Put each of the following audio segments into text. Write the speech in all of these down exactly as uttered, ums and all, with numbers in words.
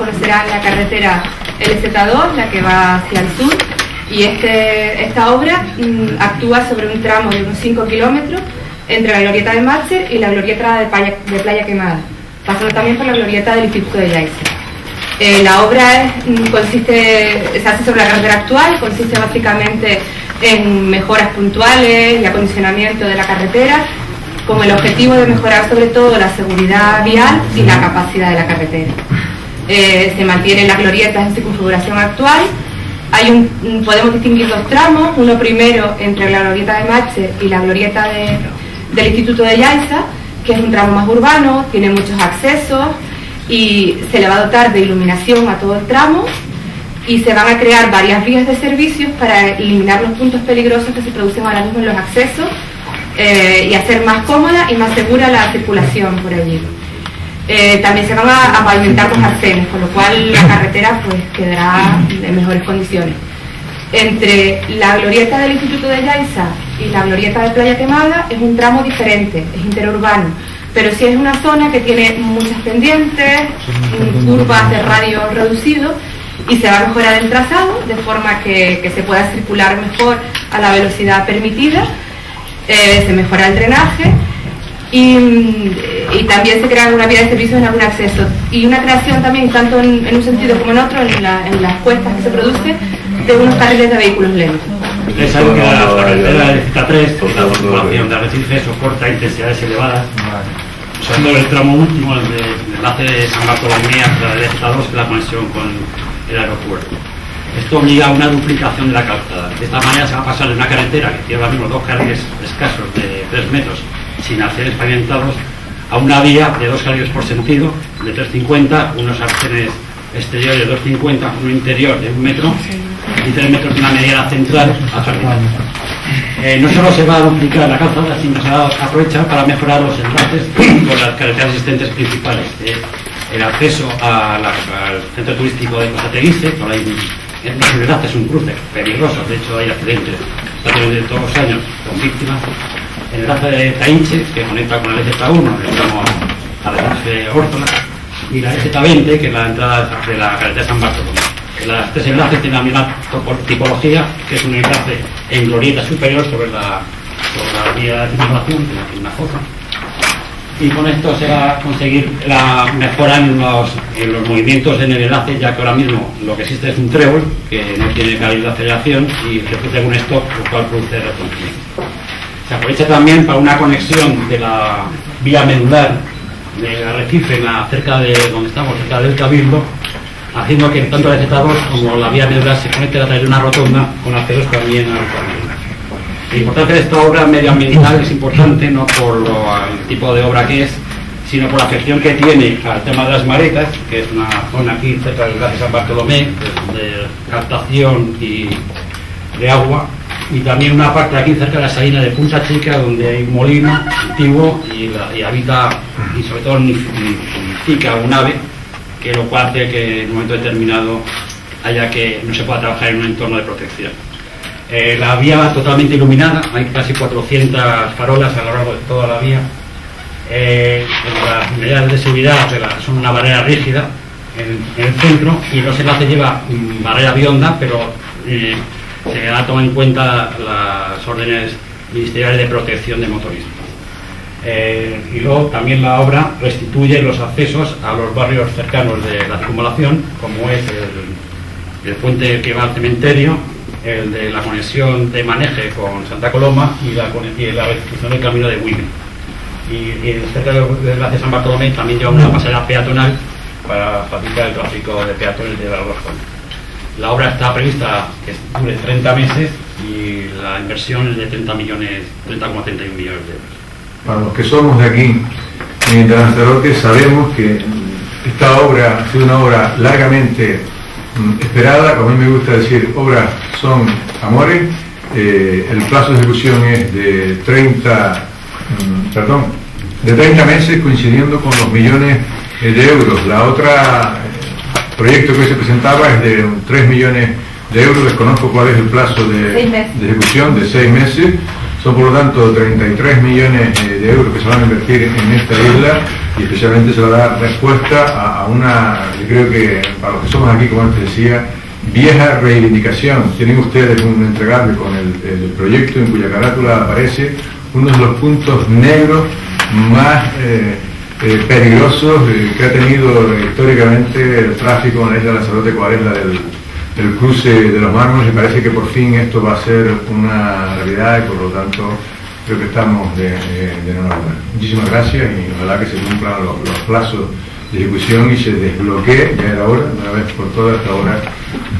conocerán la carretera L Z dos, la que va hacia el sur, y este, esta obra mmm, actúa sobre un tramo de unos cinco kilómetros entre la glorieta de Mácher y la glorieta de Playa, de Playa Quemada, pasando también por la glorieta del Instituto de Yaiza. Eh, la obra es, consiste, se hace sobre la carretera actual, consiste básicamente en mejoras puntuales y acondicionamiento de la carretera, con el objetivo de mejorar sobre todo la seguridad vial y la capacidad de la carretera. Eh, se mantienen las glorietas en su configuración actual. Hay un, podemos distinguir dos tramos, uno primero entre la glorieta de Mácher y la glorieta de, del Instituto de Yaiza, que es un tramo más urbano, tiene muchos accesos y se le va a dotar de iluminación a todo el tramo, y se van a crear varias vías de servicios para eliminar los puntos peligrosos que se producen ahora mismo en los accesos, eh, y hacer más cómoda y más segura la circulación por allí. Eh, también se van a, a pavimentar con arcenes, con lo cual la carretera pues quedará en mejores condiciones. Entre la glorieta del Instituto de Yaiza y la glorieta de Playa Quemada es un tramo diferente, es interurbano, pero sí es una zona que tiene muchas pendientes, curvas de radio reducido, y se va a mejorar el trazado de forma que, que se pueda circular mejor a la velocidad permitida. Eh, se mejora el drenaje y, y también se crea una vía de servicios en algún acceso, y una creación también, tanto en, en un sentido como en otro, en, la, en las cuestas que se produce, de unos carriles de vehículos lentos. Ustedes saben que la carretera de L Z tres, por la circulación de Arrecife, soporta intensidades elevadas, usando el tramo último, el de enlace de San Bartolomé hasta el L Z dos, que es la conexión con el aeropuerto. Esto obliga a una duplicación de la calzada. De esta manera se va a pasar de una carretera que tiene ahora mismo dos carriles escasos de tres metros sin arcenes pavimentados a una vía de dos carriles por sentido de tres cincuenta, unos arcenes exteriores de dos cincuenta, un interior de un metro y tres metros de una mediana central a jardín. Eh, no solo se va a duplicar la calzada, sino se va a aprovechar para mejorar los enlaces con las carreteras existentes principales. Eh, el acceso a la, al centro turístico de Costa Teguise, por ahí en los enlaces, un cruce peligroso, de hecho hay accidentes, está teniendo todos los años con víctimas. El enlace de Tahíche, que conecta con la L Z uno, que estamos al enlace de Órsola, y la L Z veinte, que es la entrada de la carretera San Bartolomé. Las tres enlaces tienen la misma tipología, que es un enlace en glorieta superior sobre la, sobre la vía de circulación, que es una foto. Y con esto se va a conseguir la mejora en los, en los movimientos en el enlace, ya que ahora mismo lo que existe es un trébol que no tiene cabildo de aceleración y se produce un stop, lo cual produce retorno. Se aprovecha también para una conexión de la vía medular del Arrecife, cerca de donde estamos, cerca del Cabildo, haciendo que tanto la L Z dos como la vía medular se conecten a través de una rotonda con accesos también al Cabildo. La importancia de esta obra medioambiental es importante, no por lo, el tipo de obra que es, sino por la afección que tiene al tema de las maretas, que es una zona aquí cerca del Gran San Bartolomé, pues, de captación y de agua, y también una parte aquí cerca de la salina de Punta Chica, donde hay un molino antiguo y, la, y habita, y sobre todo nidifica un ave, que lo cual hace que en un momento determinado haya que no se pueda trabajar en un entorno de protección. Eh, la vía va totalmente iluminada, hay casi cuatrocientas farolas a lo largo de toda la vía. Eh, las medidas de seguridad de la, son una barrera rígida en, en el centro, y los enlaces lleva mm, barrera bionda, pero eh, se ha tomado en cuenta las órdenes ministeriales de protección de motoristas. Eh, y luego también la obra restituye los accesos a los barrios cercanos de la acumulación, como es el, el puente que va al cementerio, el de la conexión de Mácher con Santa Coloma y la, y la restitución del camino de Huime. Y, y cerca del enlace San Bartolomé también lleva una pasarela peatonal para facilitar el tráfico de peatones de la Órsola. La obra está prevista que dure treinta meses y la inversión es de treinta millones, treinta coma treinta y uno millones de euros. Para los que somos de aquí, en Lanzarote, sabemos que esta obra ha sido una obra largamente esperada, como a mí me gusta decir, obras son amores. Eh, el plazo de ejecución es de treinta, perdón, de treinta meses, coincidiendo con los millones de euros. La otra proyecto que se presentaba es de tres millones de euros, desconozco cuál es el plazo de, de ejecución, de seis meses, Son por lo tanto treinta y tres millones de euros que se van a invertir en esta isla y especialmente se va a dar respuesta a, a una, yo creo que para los que somos aquí, como antes decía, vieja reivindicación. Tienen ustedes un entregable con el, el proyecto en cuya carátula aparece uno de los puntos negros más eh, eh, peligrosos eh, que ha tenido eh, históricamente el tráfico en la isla de Lanzarote, cual es la del, del cruce de Los Mármoles, y parece que por fin esto va a ser una realidad y por lo tanto creo que estamos de, de, de enhorabuena. Muchísimas gracias y ojalá que se cumplan los, los plazos de ejecución y se desbloquee, ya era hora, de una vez por todas, hasta ahora,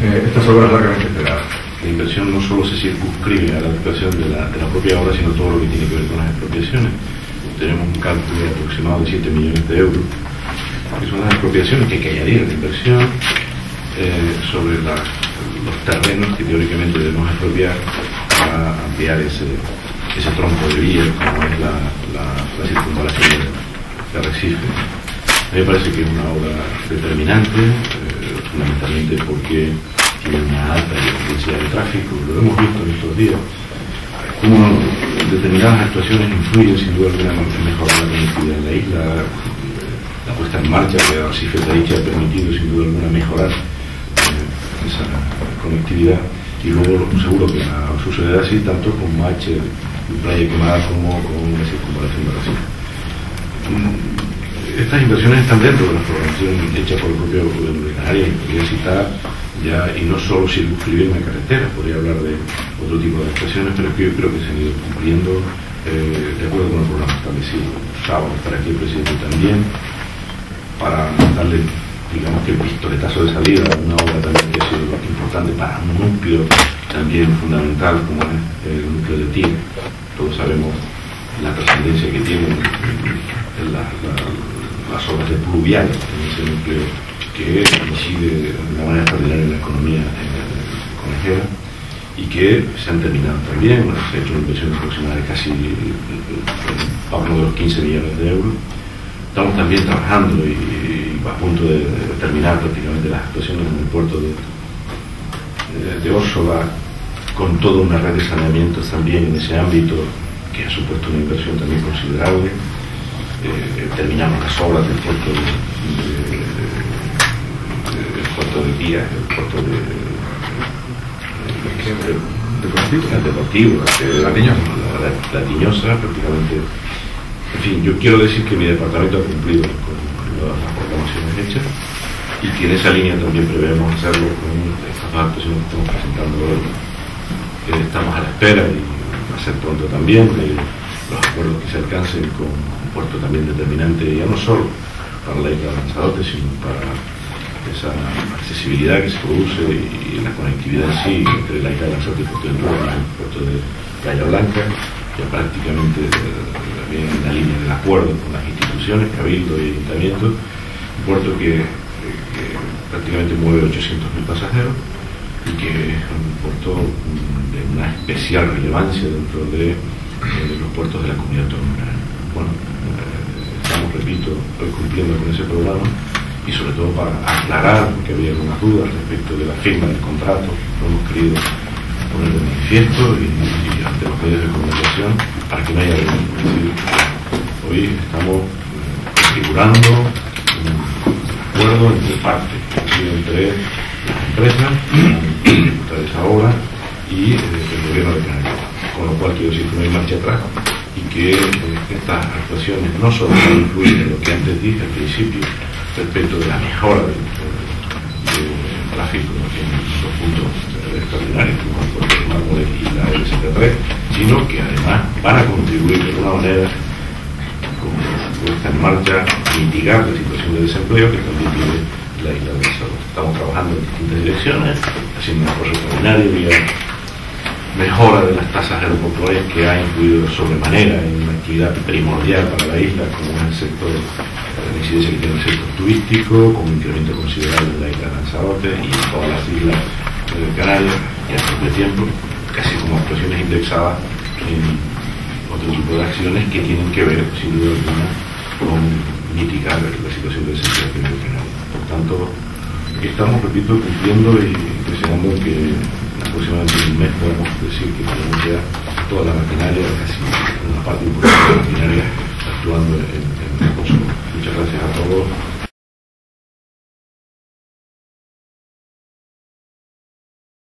eh, estas obras largamente esperadas. La inversión no solo se circunscribe a la actuación de la, de la propia obra, sino todo lo que tiene que ver con las expropiaciones. Tenemos un cálculo de aproximado de siete millones de euros, que son las expropiaciones que caerían de inversión eh, sobre la, los terrenos que teóricamente debemos expropiar para ampliar ese, ese tronco de vía, como es la, la, la circunvalación de Arrecife. A mí me parece que es una obra determinante, eh, fundamentalmente porque tiene una alta incidencia de tráfico. Lo hemos visto en estos días, cómo determinadas actuaciones influyen sin duda alguna en mejorar la conectividad en la isla. La puesta en marcha de Arrecife Tahíche ha permitido sin duda alguna mejorar eh, esa conectividad, y luego seguro que sucederá así tanto con Mácher y Playa Quemada como con la circunvalación de Arrecife. Estas inversiones están dentro de la programación hecha por el propio gobierno de Canarias, y podría citar ya, y no solo circunscribirme a carreteras, podría hablar de otro tipo de actuaciones, pero es que yo creo que se han ido cumpliendo eh, de acuerdo con el programa establecido. Sábado estará aquí el presidente también para darle, digamos, que el pistoletazo de salida a una obra también que ha sido bastante importante para un núcleo también fundamental como es el núcleo de Tías. Todos sabemos la trascendencia que tienen la, la, las obras de pluviales en ese núcleo que incide de una manera extraordinaria en la economía conejera y que se han terminado también. Bueno, se ha hecho una inversión aproximada de casi a uno de los quince millones de euros. Estamos también trabajando y, y a punto de, de terminar prácticamente las actuaciones en el puerto de, de, de Órsola, con toda una red de saneamientos también en ese ámbito, que ha supuesto una inversión también considerable. Eh, terminamos las obras del puerto de, de, de, de, puerto de Pías, el puerto de, de, de, de deportivo, de, la, la, la Tiñosa, prácticamente. En fin, yo quiero decir que mi departamento ha cumplido con, con todas las programaciones hechas y que en esa línea también prevemos hacerlo con estas actuaciones que estamos presentando hoy. Eh, estamos a la espera, y va a ser pronto también, de los acuerdos que se alcancen con puerto también determinante, ya no solo para la isla de Lanzarote, sino para esa accesibilidad que se produce y, y la conectividad en sí entre la isla de Lanzarote y Puerto de Huime, el puerto de Calla Blanca, ya prácticamente también en la línea del acuerdo con las instituciones, Cabildo y Ayuntamiento, un puerto que, que prácticamente mueve ochocientos mil pasajeros y que es un puerto de una especial relevancia dentro de, de los puertos de la comunidad autónoma. Bueno, eh, estamos, repito, cumpliendo con ese programa, y sobre todo para aclarar, porque había algunas dudas respecto de la firma del contrato, lo hemos querido poner de manifiesto y, y ante los medios de comunicación, para que no haya ningún problema. Hoy estamos configurando un acuerdo entre partes, entre las empresas, la dificultad de esa obra y eh, el gobierno de Canarias, con lo cual quiero decir que no hay marcha atrás, y que eh, estas actuaciones no solo incluyen en lo que antes dije al principio respecto de la mejora del tráfico en los puntos extraordinarios como el puerto de Mármoles y la L Z tres, sino que además van a contribuir de alguna manera con la puesta en marcha a mitigar la situación de desempleo que también tiene la isla de Salud. Estamos trabajando en distintas direcciones, haciendo una cosa extraordinaria, mejora de las tasas aeroportuarias que ha incluido sobremanera en una actividad primordial para la isla, como es el sector, la incidencia que tiene el sector turístico, con un incremento considerable en la isla de Lanzarote y en todas las islas de Canarias, y al propio tiempo, casi como actuaciones indexadas en otro tipo de acciones que tienen que ver, sin duda alguna, con mitigar la situación de desempleo en Canarias. Por tanto, aquí estamos, repito, cumpliendo y presionando que aproximadamente un mes podemos decir que tenemos ya toda la maquinaria, casi una parte importante de la maquinaria actuando en, en el curso. Muchas gracias a todos.